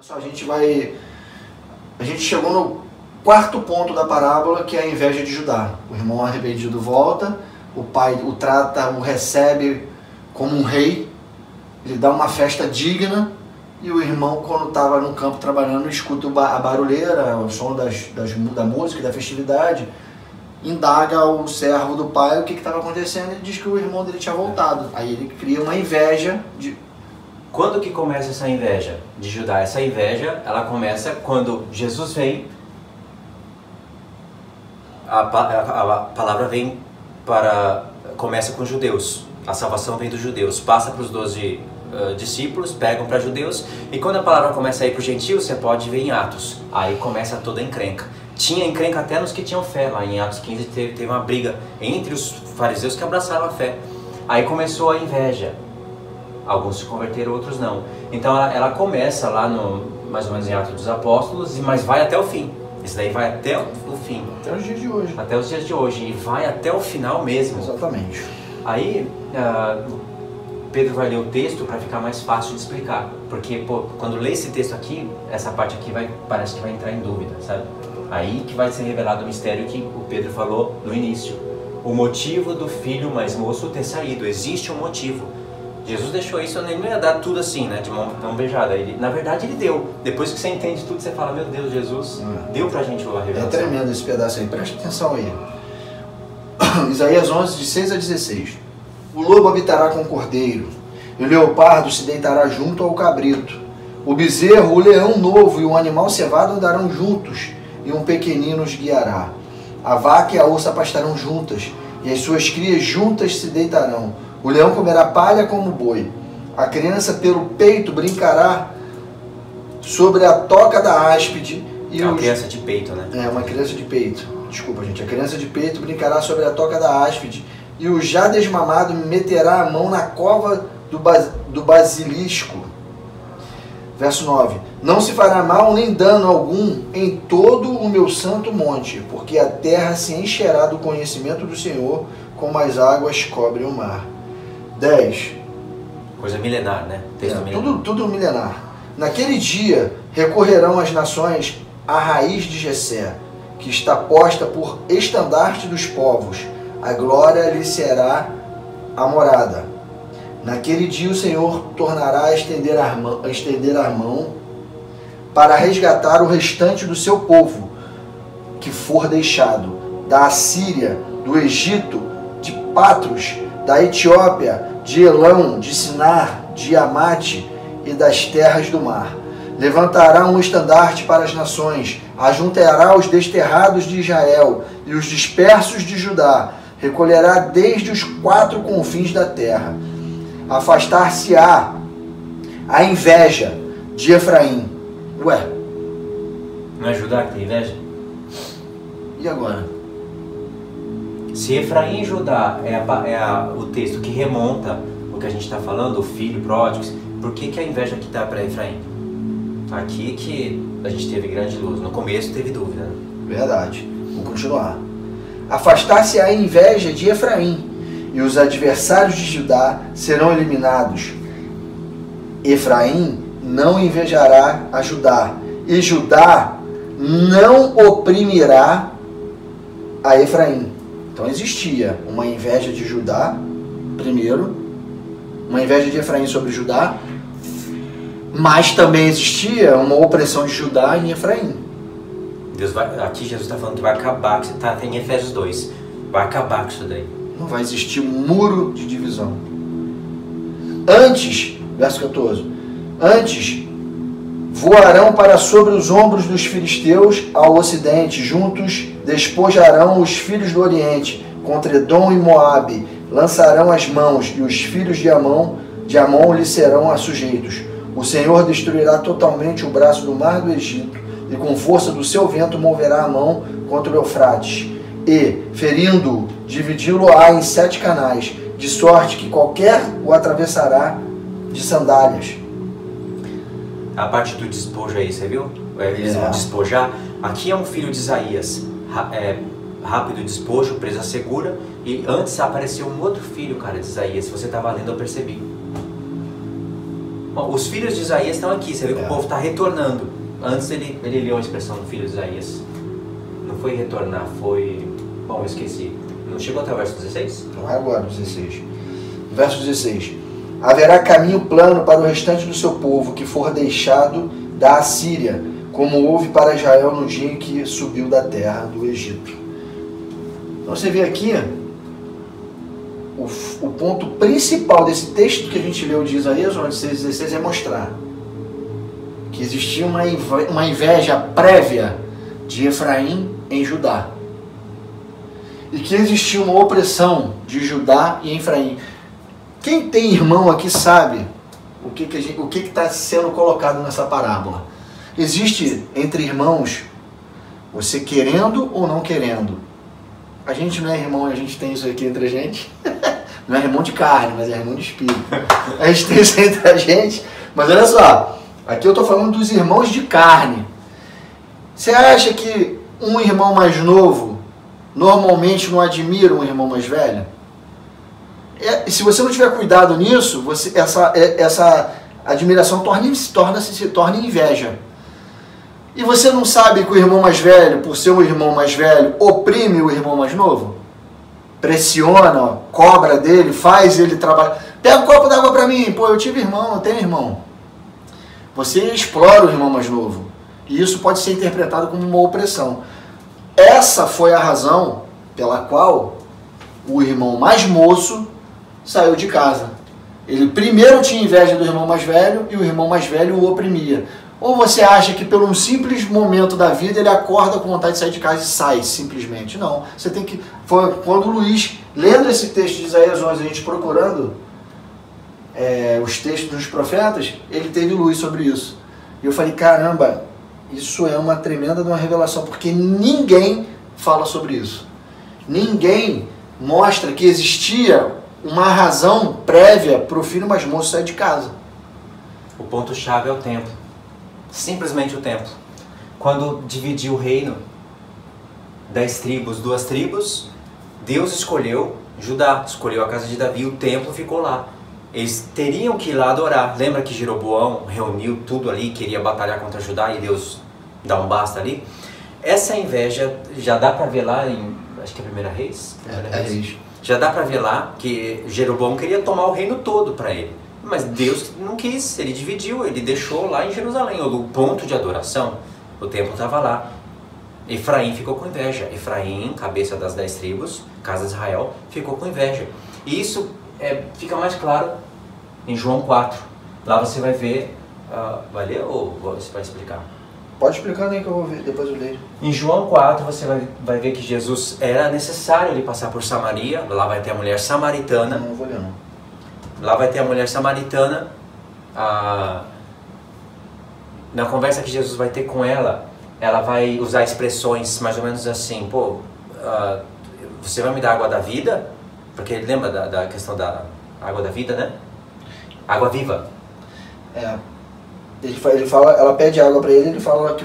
Pessoal, a gente chegou no quarto ponto da parábola, que é a inveja de Judá. O irmão arrependido volta, o pai o trata, o recebe como um rei, ele dá uma festa digna, e o irmão, quando estava no campo trabalhando, escuta a barulheira, o som da música, da festividade, indaga o servo do pai o que estava acontecendo, e diz que o irmão dele tinha voltado. Aí ele cria uma inveja de... Quando que começa essa inveja de Judá? Essa inveja, ela começa quando Jesus vem, a palavra vem para... começa com os judeus, a salvação vem dos judeus, passa para os 12 discípulos, pegam para judeus, e quando a palavra começa a ir para os gentios, você pode ver em Atos, aí começa toda a encrenca. Tinha encrenca até nos que tinham fé, lá em Atos 15 teve uma briga entre os fariseus que abraçaram a fé. Aí começou a inveja. Alguns se converteram, outros não. Então ela começa lá no, mais ou menos em Atos dos Apóstolos, mas vai até o fim. Isso daí vai até o fim. Até os dias de hoje. Até os dias de hoje. E vai até o final mesmo. Exatamente. Aí Pedro vai ler o texto para ficar mais fácil de explicar. Porque pô, quando lê esse texto aqui, essa parte aqui parece que vai entrar em dúvida, sabe? Aí que vai ser revelado o mistério que o Pedro falou no início. O motivo do filho mais moço ter saído. Existe um motivo. Jesus deixou isso, ele não ia dar tudo assim, né, de mão beijada. Ele, na verdade, ele deu. Depois que você entende tudo, você fala, meu Deus, Jesus deu pra gente o revelação. É tremendo esse pedaço aí, presta atenção aí. Isaías 11, de 6 a 16. O lobo habitará com o cordeiro, e o leopardo se deitará junto ao cabrito. O bezerro, o leão novo e o animal cevado andarão juntos, e um pequenino os guiará. A vaca e a ursa pastarão juntas, e as suas crias juntas se deitarão. O leão comerá palha como boi. A criança pelo peito brincará sobre a toca da áspide. E é uma criança de peito, né? É, uma criança de peito. Desculpa, gente. A criança de peito brincará sobre a toca da áspide. E o já desmamado meterá a mão na cova do basilisco. Verso 9. Não se fará mal nem dano algum em todo o meu santo monte, porque a terra se encherá do conhecimento do Senhor, como as águas cobrem o mar. 10. Coisa milenar, né? Texto milenar. Tudo milenar. Naquele dia recorrerão as nações à raiz de Jessé, que está posta por estandarte dos povos. A glória lhe será a morada. Naquele dia o Senhor tornará a estender a mão para resgatar o restante do seu povo, que for deixado, da Assíria, do Egito, de Patros, da Etiópia, de Elão, de Sinar, de Amate e das terras do mar. Levantará um estandarte para as nações, ajuntará os desterrados de Israel e os dispersos de Judá, recolherá desde os 4 confins da terra. Afastar-se-á a inveja de Efraim. Ué, não é Judá que tem inveja? E agora? Se Efraim e Judá é o texto que remonta o que a gente está falando, o filho pródigo, por que a inveja que está para Efraim? Aqui que a gente teve grande luz, no começo teve dúvida. Né? Verdade, vou continuar. Afastar-se a inveja de Efraim, e os adversários de Judá serão eliminados. Efraim não invejará a Judá, e Judá não oprimirá a Efraim. Então existia uma inveja de Judá, primeiro, uma inveja de Efraim sobre Judá, mas também existia uma opressão de Judá em Efraim. Aqui Jesus está falando que vai acabar, que está em Efésios 2, vai acabar com isso daí. Não vai existir muro de divisão. Antes, verso 14, antes voarão para sobre os ombros dos filisteus ao ocidente, juntos despojarão os filhos do Oriente, contra Edom e Moabe, lançarão as mãos, e os filhos de Amon lhe serão assujeitos. O Senhor destruirá totalmente o braço do mar do Egito, e com força do seu vento moverá a mão contra o Eufrates, e, ferindo-o, dividi-lo-á em 7 canais, de sorte que qualquer o atravessará de sandálias. A parte do despojo aí, você viu? Eles vão despojar. Aqui é um filho de Isaías, rápido despojo, presa segura, e antes apareceu um outro filho, cara, de Isaías. Se você estava lendo, eu percebi. Os filhos de Isaías estão aqui, você vê que o povo está retornando. Antes ele leu a expressão do filho de Isaías. Não foi retornar, foi... Bom, eu esqueci. Não chegou até o verso 16? Não é agora, 16. Verso 16. Haverá caminho plano para o restante do seu povo que for deixado da Assíria, como houve para Israel no dia em que subiu da terra do Egito. Então você vê aqui o ponto principal desse texto que a gente leu de Isaías 16 é mostrar que existia uma inveja prévia de Efraim em Judá. E que existia uma opressão de Judá e Efraim. Quem tem irmão aqui sabe o que está sendo colocado nessa parábola. Existe entre irmãos, você querendo ou não querendo. A gente não é irmão, a gente tem isso aqui entre a gente. Não é irmão de carne, mas é irmão de espírito. A gente tem isso entre a gente. Mas olha só, aqui eu estou falando dos irmãos de carne. Você acha que um irmão mais novo normalmente não admira um irmão mais velho? Se você não tiver cuidado nisso, essa admiração se torna inveja. E você não sabe que o irmão mais velho, por ser o irmão mais velho, oprime o irmão mais novo? Pressiona, cobra dele, faz ele trabalhar. Pega um copo d'água para mim. Pô, eu tive irmão, eu tenho irmão. Você explora o irmão mais novo. E isso pode ser interpretado como uma opressão. Essa foi a razão pela qual o irmão mais moço saiu de casa. Ele primeiro tinha inveja do irmão mais velho e o irmão mais velho o oprimia. Ou você acha que por um simples momento da vida ele acorda com vontade de sair de casa e sai simplesmente? Não. Você tem que... Foi quando o Luiz, lendo esse texto de Isaías 11, a gente procurando os textos dos profetas, ele teve luz sobre isso. E eu falei, caramba, isso é uma tremenda de uma revelação, porque ninguém fala sobre isso. Ninguém mostra que existia uma razão prévia para o filho mais moço sair de casa. O ponto-chave é o tempo. Simplesmente o tempo. Quando dividiu o reino, 10 tribos, 2 tribos, Deus escolheu Judá, escolheu a casa de Davi, o templo ficou lá. Eles teriam que ir lá adorar. Lembra que Jeroboão reuniu tudo ali, queria batalhar contra Judá e Deus dá um basta ali? Essa inveja já dá para ver lá em, acho que é a Primeira Reis? Primeira Reis. Já dá para ver lá que Jeroboão queria tomar o reino todo para ele. Mas Deus não quis, ele dividiu, ele deixou lá em Jerusalém, o ponto de adoração, o templo estava lá. Efraim ficou com inveja. Efraim, cabeça das 10 tribos, casa de Israel, ficou com inveja. E isso fica mais claro em João 4. Lá você vai ver... vai ler ou você vai explicar? Pode explicar, nem que eu vou ver, depois eu leio. Em João 4 você vai ver que Jesus era necessário ele passar por Samaria. Lá vai ter a mulher samaritana. Não, não vou ler não. Lá vai ter a mulher samaritana. Na conversa que Jesus vai ter com ela, ela vai usar expressões mais ou menos assim, pô, você vai me dar água da vida? Porque ele lembra da questão da água da vida, né? Água viva. É. Ele fala, ela pede água para ele, ele fala que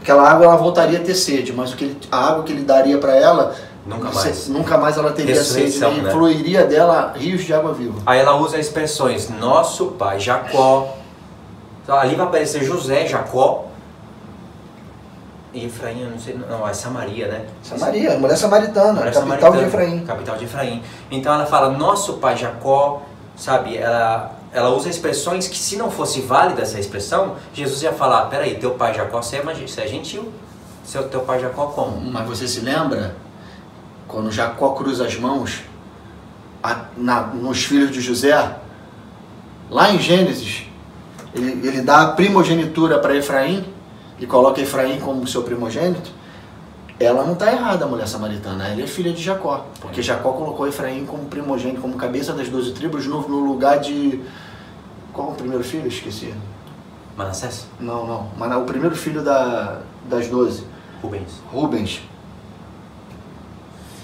aquela água ela voltaria a ter sede, mas a água que ele daria para ela, nunca mais ela teria sede, né? Fluiria dela rios de água viva. Aí ela usa expressões, nosso pai Jacó, ali vai aparecer José, Jacó, e Efraim, não sei, não, é Samaria, né? Samaria, mulher samaritana, capital de Efraim. Capital de Efraim. Então ela fala, nosso pai Jacó, sabe, ela usa expressões que se não fosse válida essa expressão, Jesus ia falar, peraí, teu pai Jacó, você é gentil, teu pai Jacó como? Mas você se lembra, quando Jacó cruza as mãos nos filhos de José, lá em Gênesis, ele dá a primogenitura para Efraim, e coloca Efraim como seu primogênito, ela não está errada, a mulher samaritana. Ela é filha de Jacó, porque Jacó colocou Efraim como primogênito, como cabeça das 12 tribos, no lugar de... Qual o primeiro filho? Esqueci. Manassés? Não. Mas o primeiro filho das 12. Rubens.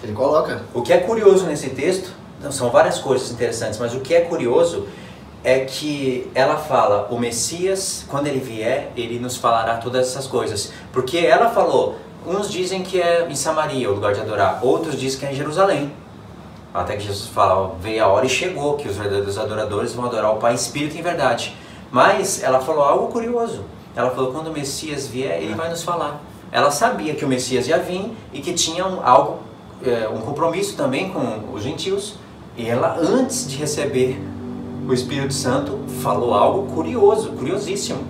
Ele coloca. O que é curioso nesse texto, são várias coisas interessantes, mas o que é curioso... é que ela fala, o Messias, quando ele vier, ele nos falará todas essas coisas. Porque ela falou, uns dizem que é em Samaria o lugar de adorar, outros dizem que é em Jerusalém. Até que Jesus fala, veio a hora e chegou, que os verdadeiros adoradores vão adorar o Pai em espírito e em verdade. Mas ela falou algo curioso. Ela falou, quando o Messias vier, ele vai nos falar. Ela sabia que o Messias ia vir e que tinha um compromisso também com os gentios. E ela, antes de receber o Espírito Santo, falou algo curioso, curiosíssimo.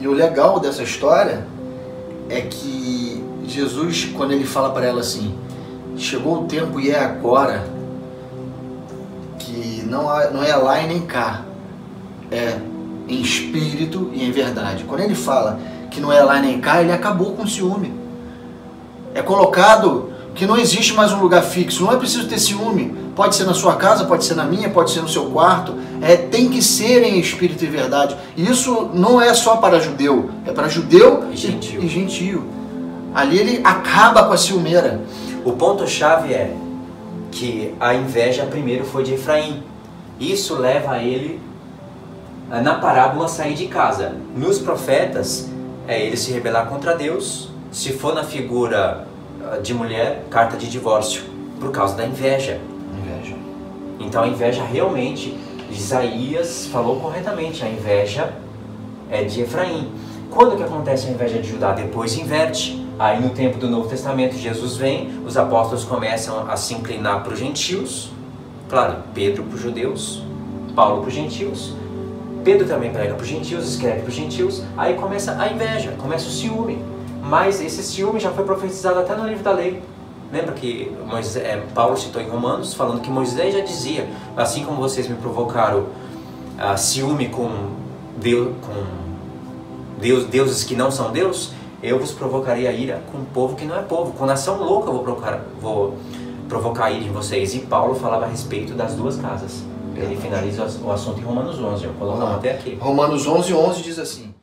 E o legal dessa história é que Jesus, quando ele fala para ela assim, chegou o tempo e é agora, que não é lá e nem cá, é em espírito e em verdade. Quando ele fala que não é lá e nem cá, ele acabou com o ciúme. É colocado que não existe mais um lugar fixo, não é preciso ter ciúme. Pode ser na sua casa, pode ser na minha, pode ser no seu quarto. Tem que ser em espírito e verdade. E isso não é só para judeu, é para judeu e gentio. Ali ele acaba com a ciumeira. O ponto-chave é que a inveja primeiro foi de Efraim. Isso leva ele, na parábola, a sair de casa. Nos profetas, é ele se rebelar contra Deus, se for na figura de mulher, carta de divórcio, por causa da inveja. Então a inveja realmente, Isaías falou corretamente, a inveja é de Efraim. Quando que acontece a inveja de Judá? Depois inverte. Aí no tempo do Novo Testamento, Jesus vem, os apóstolos começam a se inclinar para os gentios. Claro, Pedro para os judeus, Paulo para os gentios. Pedro também prega para os gentios, escreve para os gentios. Aí começa a inveja, começa o ciúme. Mas esse ciúme já foi profetizado até no livro da lei. Lembra que Paulo citou em Romanos, falando que Moisés já dizia, assim como vocês me provocaram ciúme com deuses que não são Deus, eu vos provocarei a ira com um povo que não é povo. Com nação louca eu vou provocar a ira em vocês. E Paulo falava a respeito das duas casas. Ele finaliza o assunto em Romanos 11. Eu vou colocar até aqui. Romanos 11:11 diz assim: